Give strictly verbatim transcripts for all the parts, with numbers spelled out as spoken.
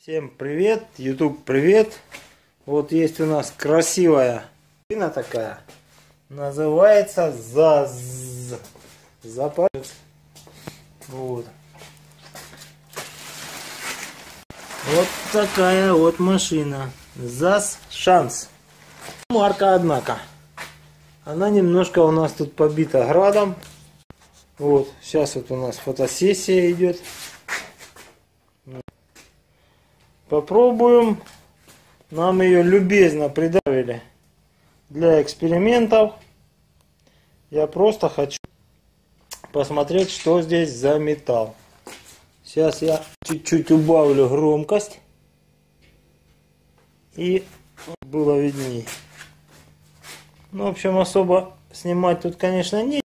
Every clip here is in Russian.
Всем привет, YouTube привет. Вот есть у нас красивая машина такая. Называется ЗАЗ. Запарец. Вот. Вот такая вот машина. ЗАЗ Шанс. Марка, однако. Она немножко у нас тут побита градом. Вот. Сейчас вот у нас фотосессия идет. Попробуем. Нам ее любезно придавили для экспериментов. Я просто хочу посмотреть, что здесь за металл. Сейчас я чуть-чуть убавлю громкость. И было виднее. Ну, в общем, особо снимать тут, конечно, нет.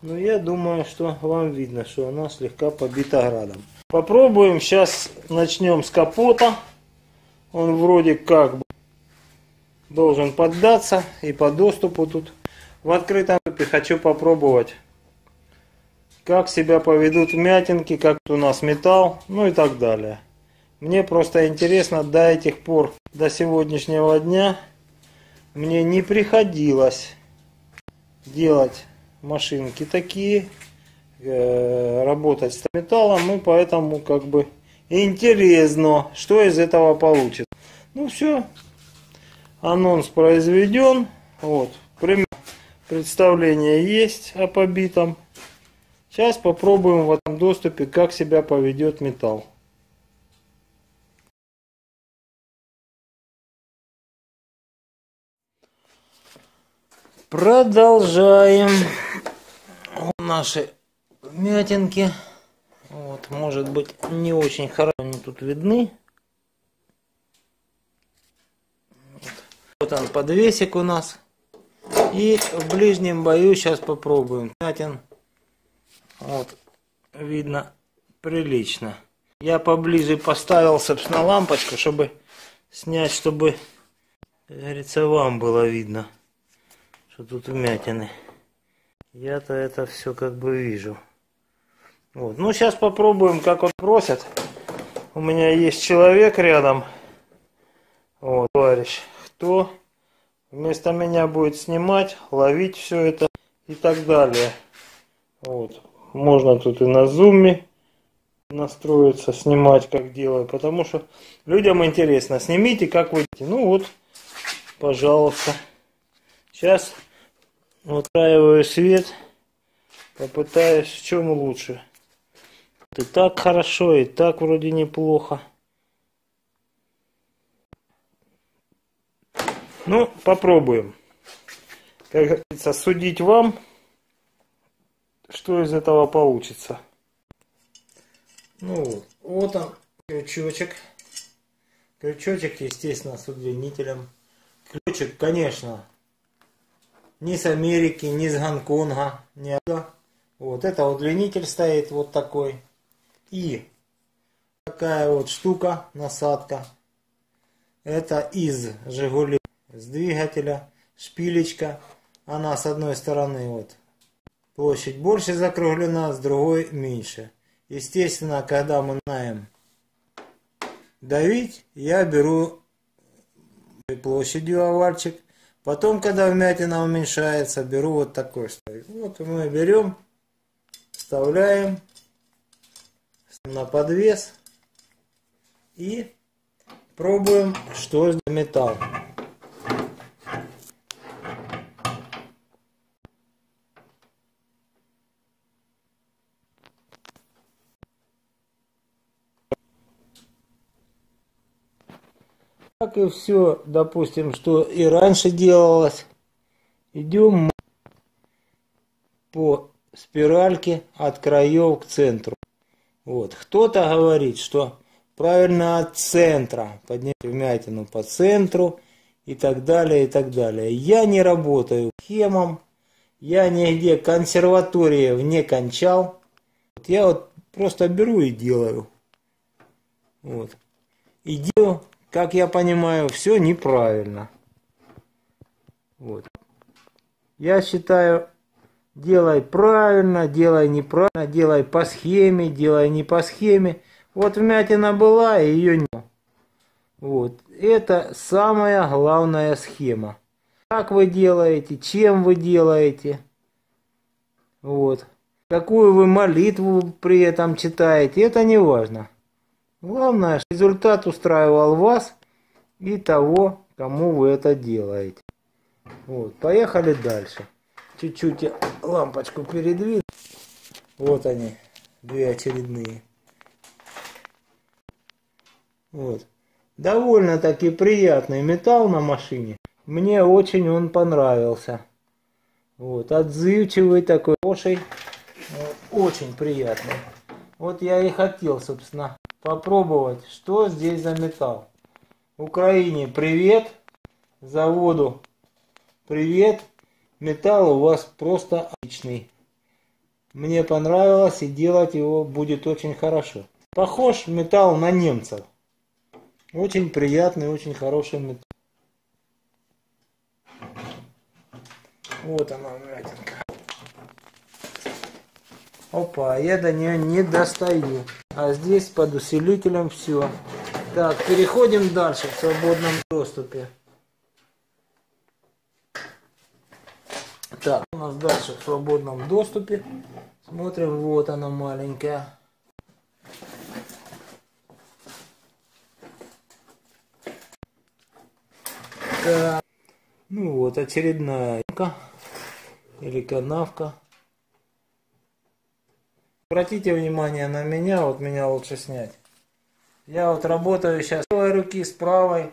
Но я думаю, что вам видно, что она слегка побита градом. Попробуем. Сейчас начнем с капота. Он вроде как бы должен поддаться и по доступу тут. В открытом доступе хочу попробовать, как себя поведут вмятинки, как у нас металл, ну и так далее. Мне просто интересно, до этих пор, до сегодняшнего дня, мне не приходилось делать машинки такие, работать с металлом, и поэтому как бы интересно, что из этого получится. Ну все, анонс произведен. Вот, представление есть о побитом. Сейчас попробуем в этом доступе, как себя поведет металл. Продолжаем. Вот наши вмятинки. Вот, может быть, не очень хорошо они тут видны. Вот он, подвесик у нас. И в ближнем бою сейчас попробуем. Вмятин. Вот, видно прилично. Я поближе поставил, собственно, лампочку, чтобы снять, чтобы, как говорится, вам было видно, что тут вмятины. Я-то это все как бы вижу. Вот. Ну, сейчас попробуем, как он просит. У меня есть человек рядом. Вот, товарищ, кто вместо меня будет снимать, ловить все это и так далее. Вот. Можно тут и на зуме настроиться, снимать, как делаю. Потому что людям интересно. Снимите, как вы. Ну вот, пожалуйста. Сейчас выстраиваю свет. Попытаюсь, в чем лучше. И так хорошо, и так вроде неплохо. Ну, попробуем. Как говорится, судить вам, что из этого получится. Ну вот, вот он, крючочек. Крючочек, естественно, с удлинителем. Крючок, конечно, ни с Америки, ни с Гонконга, ни оттуда. Вот, это удлинитель стоит вот такой. И такая вот штука, насадка. Это из Жигули, с двигателя, шпилечка. Она с одной стороны вот. Площадь больше закруглена, с другой меньше. Естественно, когда мы начинаем давить, я беру площадью овальчик. Потом, когда вмятина уменьшается, беру вот такой. Вот мы берем, вставляем на подвес и пробуем, что за металл. Как и все, допустим, что и раньше делалось, идем по спиральке от краев к центру. Вот. Кто-то говорит, что правильно от центра, поднять вмятину по центру и так далее, и так далее. Я не работаю хемом, я нигде консерватории не кончал. Я вот просто беру и делаю. Вот. И делаю. Как я понимаю, все неправильно. Вот. Я считаю, делай правильно, делай неправильно, делай по схеме, делай не по схеме. Вот вмятина была, и ее нет. Вот. Это самая главная схема. Как вы делаете, чем вы делаете. Вот. Какую вы молитву при этом читаете, это не важно. Главное, что результат устраивал вас и того, кому вы это делаете. Вот, поехали дальше. Чуть-чуть я лампочку передвину. Вот они, две очередные. Вот. Довольно-таки приятный металл на машине. Мне очень он понравился. Вот, отзывчивый такой, хороший. Очень приятный. Вот я и хотел, собственно, попробовать, что здесь за металл. Украине привет, заводу привет. Металл у вас просто отличный. Мне понравилось, и делать его будет очень хорошо. Похож металл на немцев. Очень приятный, очень хороший металл. Вот она, мятинка. Опа, я до нее не достаю. А здесь под усилителем все. Так, переходим дальше в свободном доступе. Так, у нас дальше в свободном доступе. Смотрим, вот она маленькая. Так. Ну вот, очередная или канавка. Обратите внимание на меня, вот меня лучше снять. Я вот работаю сейчас с левой руки, с правой.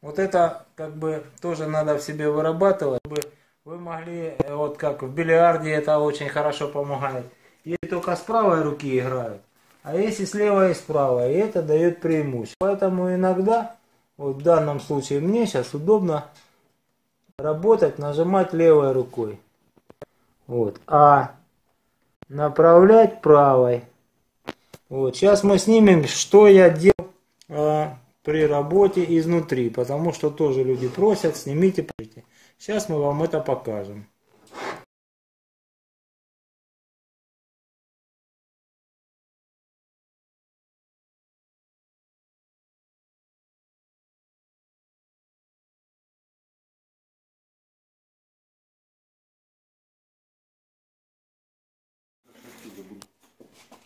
Вот это как бы тоже надо в себе вырабатывать, чтобы вы могли, вот как в бильярде это очень хорошо помогает. Если только с правой руки играют, а если с левой и с правой, и это дает преимущество. Поэтому иногда, вот в данном случае мне сейчас удобно работать, нажимать левой рукой. Вот, а направлять правой. Вот, сейчас мы снимем, что я делал э, при работе изнутри, потому что тоже люди просят, снимите, пожалуйста. Сейчас мы вам это покажем.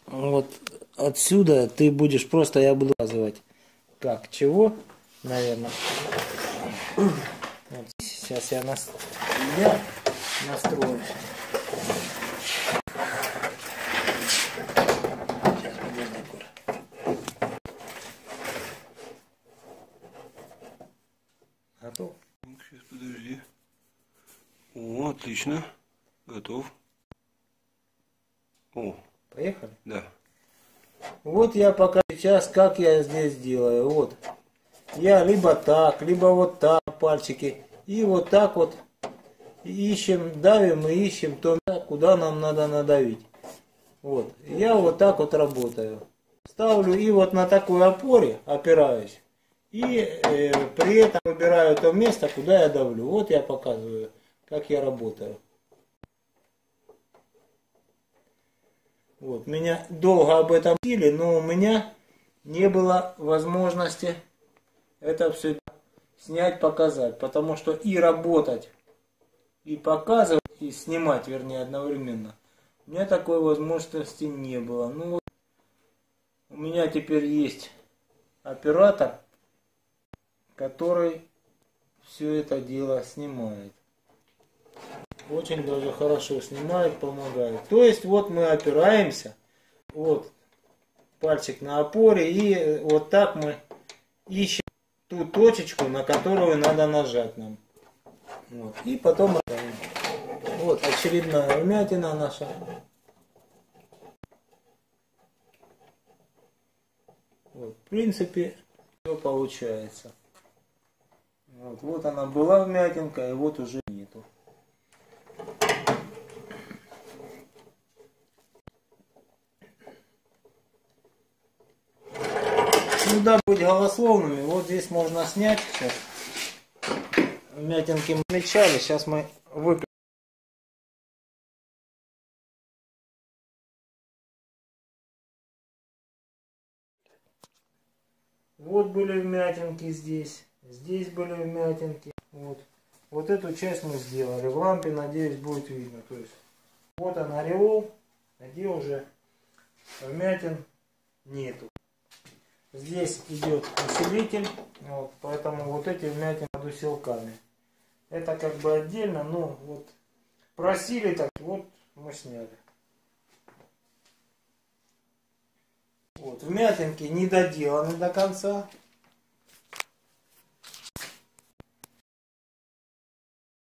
Вот отсюда ты будешь просто, я буду показывать, как, чего, наверное. Вот. Сейчас я, нас... я настрою. Готов? Сейчас, подожди. О, отлично. Готов. О. Поехали? Да. Вот я пока сейчас, как я здесь делаю. Вот. Я либо так, либо вот так, пальчики. И вот так вот ищем, давим и ищем то, куда нам надо надавить. Вот. Я вот так вот работаю. Ставлю и вот на такой опоре опираюсь. И э, при этом выбираю то место, куда я давлю. Вот я показываю, как я работаю. Вот, меня долго об этом говорили, но у меня не было возможности это все снять, показать. Потому что и работать, и показывать, и снимать, вернее, одновременно, у меня такой возможности не было. Ну, вот, у меня теперь есть оператор, который все это дело снимает. Очень даже хорошо снимает, помогает. То есть вот мы опираемся, вот пальчик на опоре, и вот так мы ищем ту точечку, на которую надо нажать нам. Вот. И потом вот очередная вмятина наша. Вот, в принципе, все получается. Вот, вот она была вмятинка, и вот уже нету. Сюда быть голословными, вот здесь можно снять. Сейчас. Вмятинки мы мечали, сейчас мы выключим. Вот были вмятинки здесь, здесь были вмятинки. Вот. Вот эту часть мы сделали. В лампе, надеюсь, будет видно. То есть вот он ореол, где уже вмятин нету. Здесь идет усилитель, вот, поэтому вот эти вмятины под усилками. Это как бы отдельно, но вот просили так, вот мы сняли. Вот, вмятинки не доделаны до конца.